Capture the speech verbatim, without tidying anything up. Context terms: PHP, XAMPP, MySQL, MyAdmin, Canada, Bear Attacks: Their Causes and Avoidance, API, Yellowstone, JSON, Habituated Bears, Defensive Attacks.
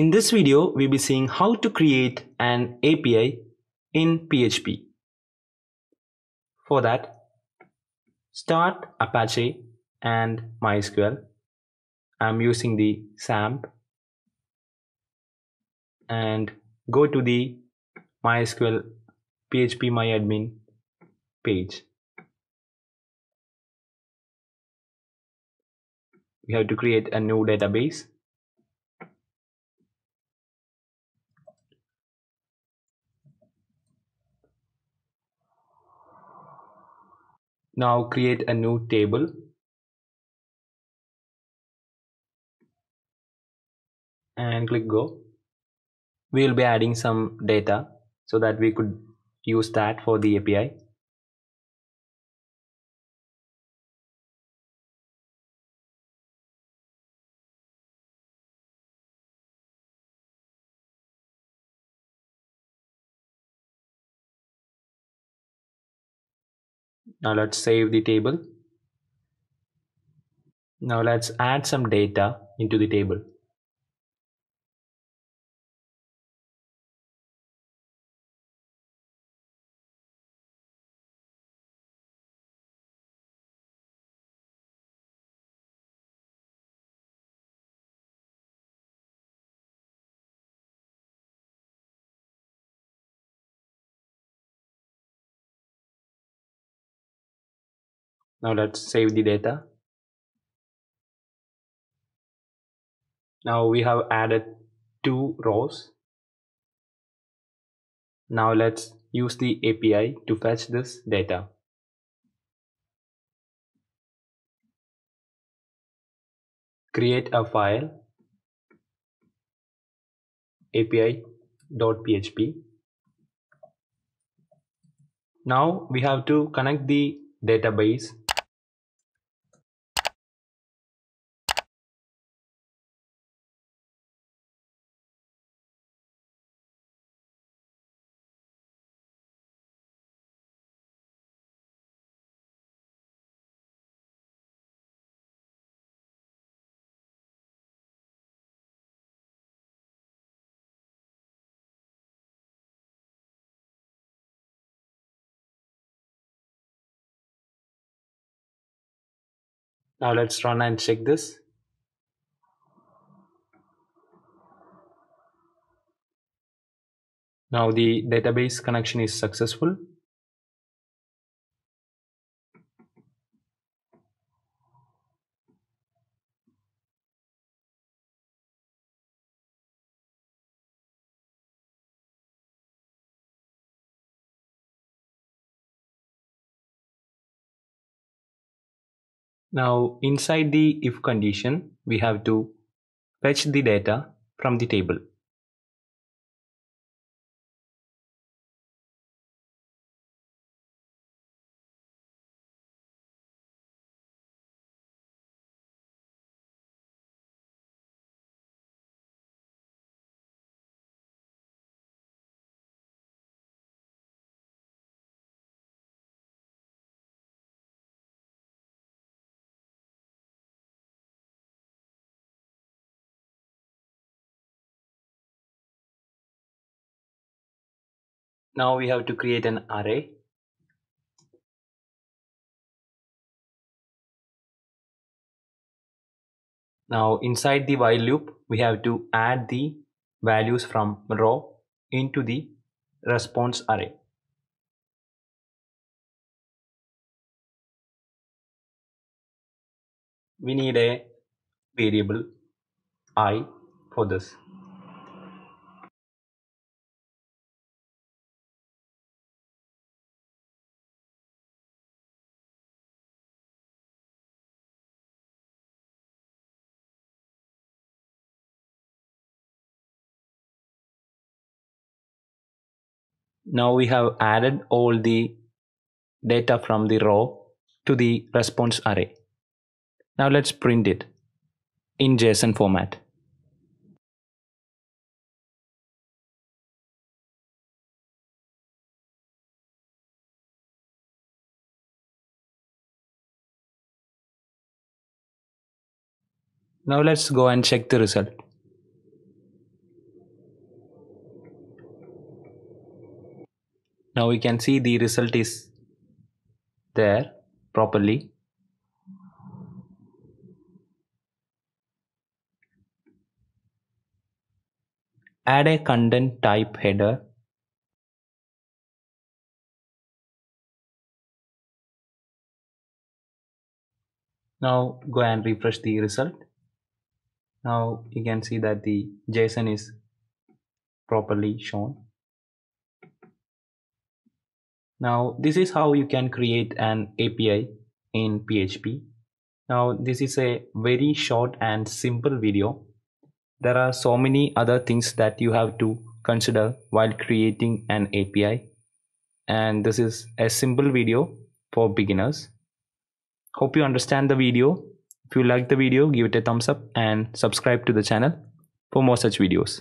In this video, we'll be seeing how to create an A P I in P H P. For that, start Apache and MySQL. I'm using the XAMPP and go to the MySQL P H P MyAdmin page. We have to create a new database. Now create a new table. And click go. We will be adding some data so that we could use that for the A P I. Now let's save the table. Now let's add some data into the table. Now let's save the data. Now we have added two rows. Now let's use the A P I to fetch this data. Create a file, A P I dot P H P. Now we have to connect the database . Now let's run and check this. Now the database connection is successful. Now inside the if condition, we have to fetch the data from the table. Now we have to create an array. Now inside the while loop, we have to add the values from row into the response array. We need a variable I for this. Now we have added all the data from the row to the response array. Now let's print it in JSON format. Now let's go and check the result. Now we can see the result is there properly. Add a content type header. Now go and refresh the result. Now you can see that the JSON is properly shown. Now this is how you can create an A P I in P H P. Now this is a very short and simple video. There are so many other things that you have to consider while creating an A P I, and this is a simple video for beginners. Hope you understand the video. If you like the video, give it a thumbs up and subscribe to the channel for more such videos.